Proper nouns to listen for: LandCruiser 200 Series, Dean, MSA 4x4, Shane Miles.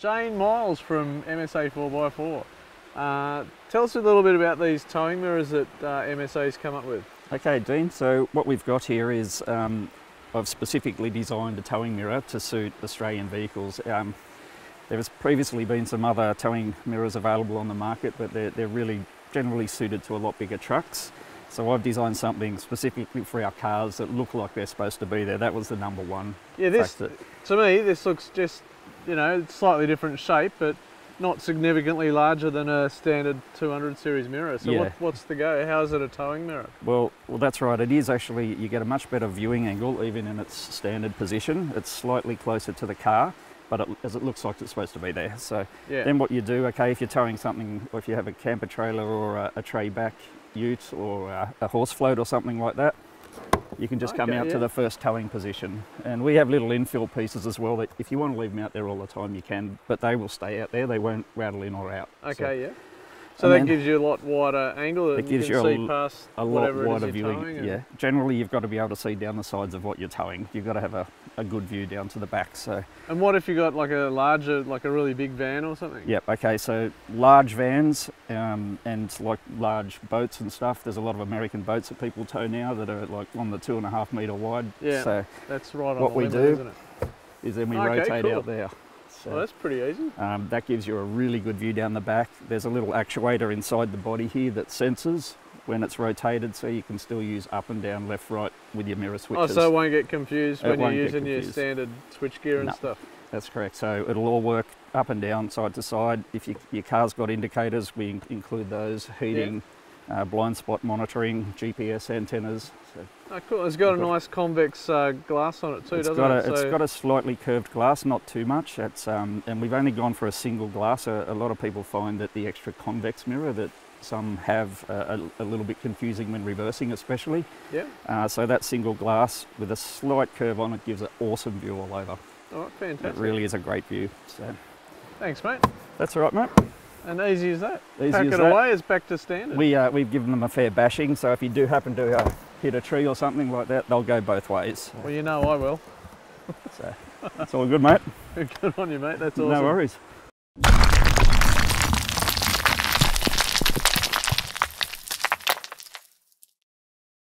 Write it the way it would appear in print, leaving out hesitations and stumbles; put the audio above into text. Shane Miles from MSA 4x4. Tell us a little bit about these towing mirrors that MSA's come up with. Okay, Dean, so what we've got here is I've specifically designed a towing mirror to suit Australian vehicles. There has previously been some other towing mirrors available on the market, but they're really generally suited to a lot bigger trucks. So I've designed something specifically for our cars that look like they're supposed to be there. That was the number one. Yeah, to me, this looks just, you know, slightly different shape, but not significantly larger than a standard 200 series mirror. So yeah. what's the go? How is it a towing mirror? Well, that's right. It is actually, you get a much better viewing angle, even in its standard position. It's slightly closer to the car, but as it looks like it's supposed to be there. So yeah. Then what you do, okay, if you're towing something, or if you have a camper trailer or a tray back ute or a horse float or something like that, you can just come out to the first towing position. And we have little infill pieces as well that if you want to leave them out there all the time, you can, but they will stay out there. They won't rattle in or out. Okay, so, yeah. So that gives you a lot wider angle that you can see past whatever it is you're viewing. Yeah. Generally, you've got to be able to see down the sides of what you're towing. You've got to have a good view down to the back. So. And what if you got like a larger, like a really big van or something? Yep. Okay. So large vans and like large boats and stuff. There's a lot of American boats that people tow now that are like on the 2.5 metre wide. Yeah. So that's right. What we do is then we rotate out there. So, well, that's pretty easy. That gives you a really good view down the back. There's a little actuator inside the body here that senses when it's rotated, so you can still use up and down, left, right with your mirror switches. Oh, so it won't get confused when you're using your standard switch gear and stuff. That's correct. So it'll all work up and down, side to side. If your car's got indicators, we include those, heating, blind spot monitoring, GPS antennas. So cool. It's got a nice convex glass on it too, doesn't it? It's got a slightly curved glass, not too much. It's, and we've only gone for a single glass. A lot of people find that the extra convex mirror that some have a little bit confusing when reversing, especially. Yeah. So that single glass with a slight curve on it gives an awesome view all over. All right, fantastic. It really is a great view. So. Thanks, mate. That's all right, mate. And easy as that. Pack it away, it's back to standard. We've given them a fair bashing, so if you do happen to hit a tree or something like that, they'll go both ways. Well, you know I will. So, it's all good, mate. Good on you, mate. That's awesome. No worries.